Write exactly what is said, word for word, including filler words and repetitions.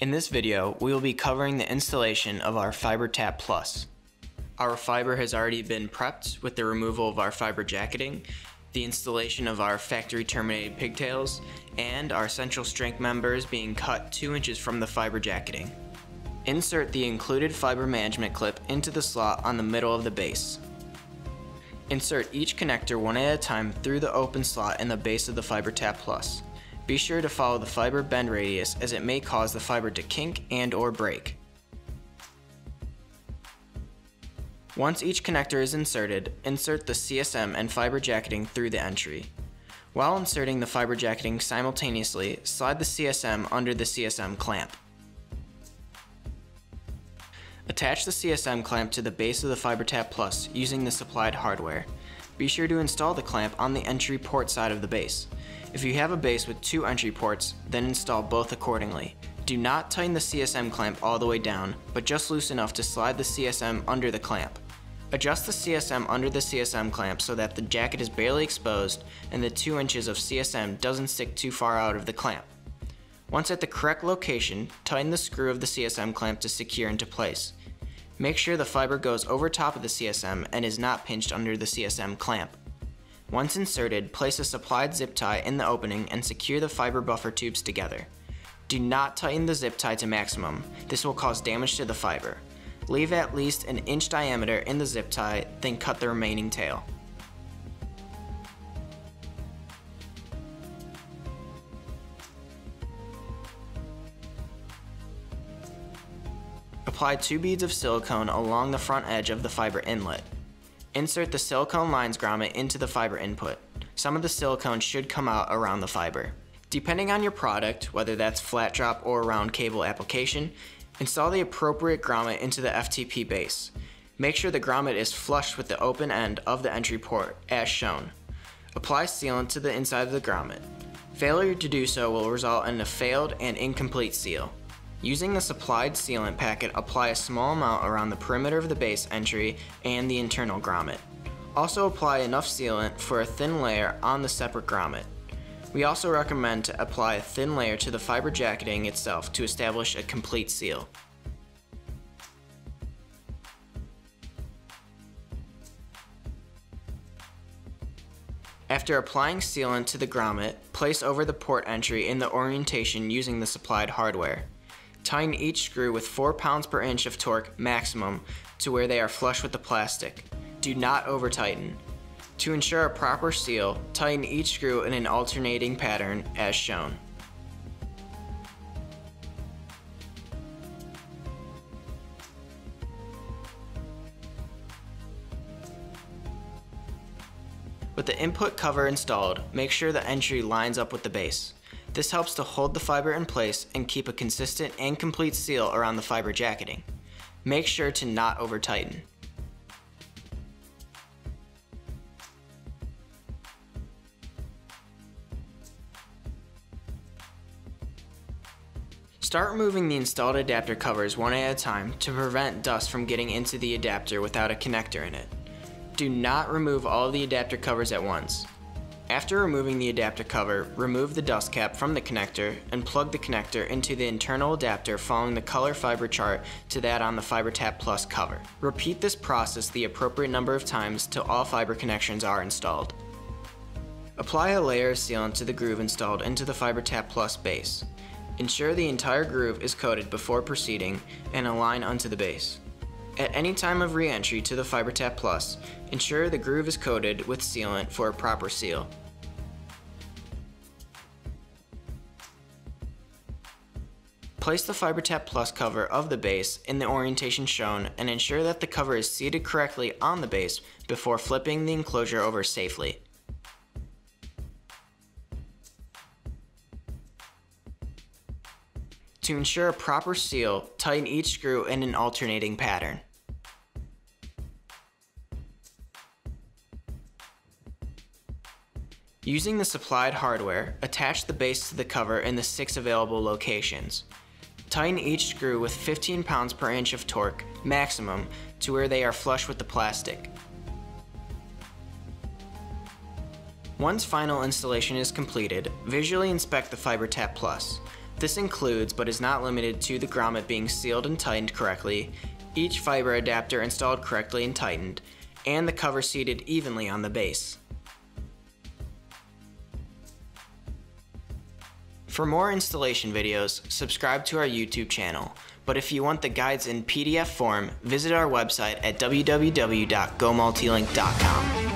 In this video, we will be covering the installation of our Fiber Tap Plus. Our fiber has already been prepped with the removal of our fiber jacketing, the installation of our factory terminated pigtails, and our central strength members being cut two inches from the fiber jacketing. Insert the included fiber management clip into the slot on the middle of the base. Insert each connector one at a time through the open slot in the base of the Fiber Tap Plus. Be sure to follow the fiber bend radius, as it may cause the fiber to kink and or break. Once each connector is inserted, insert the C S M and fiber jacketing through the entry. While inserting the fiber jacketing simultaneously, slide the C S M under the C S M clamp. Attach the C S M clamp to the base of the Fiber Tap Plus using the supplied hardware. Be sure to install the clamp on the entry port side of the base. If you have a base with two entry ports, then install both accordingly. Do not tighten the C S M clamp all the way down, but just loose enough to slide the C S M under the clamp. Adjust the C S M under the C S M clamp so that the jacket is barely exposed and the two inches of C S M doesn't stick too far out of the clamp. Once at the correct location, tighten the screw of the C S M clamp to secure into place. Make sure the fiber goes over top of the C S M and is not pinched under the C S M clamp. Once inserted, place a supplied zip tie in the opening and secure the fiber buffer tubes together. Do not tighten the zip tie to maximum. This will cause damage to the fiber. Leave at least an inch diameter in the zip tie, then cut the remaining tail. Apply two beads of silicone along the front edge of the fiber inlet. Insert the silicone lines grommet into the fiber input. Some of the silicone should come out around the fiber. Depending on your product, whether that's flat drop or round cable application, install the appropriate grommet into the F T P base. Make sure the grommet is flush with the open end of the entry port, as shown. Apply sealant to the inside of the grommet. Failure to do so will result in a failed and incomplete seal. Using the supplied sealant packet, apply a small amount around the perimeter of the base entry and the internal grommet. Also apply enough sealant for a thin layer on the separate grommet. We also recommend to apply a thin layer to the fiber jacketing itself to establish a complete seal. After applying sealant to the grommet, place over the port entry in the orientation using the supplied hardware. Tighten each screw with four pounds per inch of torque maximum to where they are flush with the plastic. Do not over tighten. To ensure a proper seal, tighten each screw in an alternating pattern as shown. With the input cover installed, make sure the entry lines up with the base. This helps to hold the fiber in place and keep a consistent and complete seal around the fiber jacketing. Make sure to not over tighten. Start removing the installed adapter covers one at a time to prevent dust from getting into the adapter without a connector in it. Do not remove all the adapter covers at once. After removing the adapter cover, remove the dust cap from the connector and plug the connector into the internal adapter following the color fiber chart to that on the Fiber Tap Plus cover. Repeat this process the appropriate number of times till all fiber connections are installed. Apply a layer of sealant to the groove installed into the Fiber Tap Plus base. Ensure the entire groove is coated before proceeding and align onto the base. At any time of re-entry to the Fiber Tap Plus, ensure the groove is coated with sealant for a proper seal. Place the Fiber Tap Plus cover of the base in the orientation shown and ensure that the cover is seated correctly on the base before flipping the enclosure over safely. To ensure a proper seal, tighten each screw in an alternating pattern. Using the supplied hardware, attach the base to the cover in the six available locations. Tighten each screw with fifteen pounds per inch of torque, maximum, to where they are flush with the plastic. Once final installation is completed, visually inspect the Fiber Tap Plus. This includes, but is not limited to, the grommet being sealed and tightened correctly, each fiber adapter installed correctly and tightened, and the cover seated evenly on the base. For more installation videos, subscribe to our YouTube channel, but if you want the guides in P D F form, visit our website at w w w dot go multilink dot com.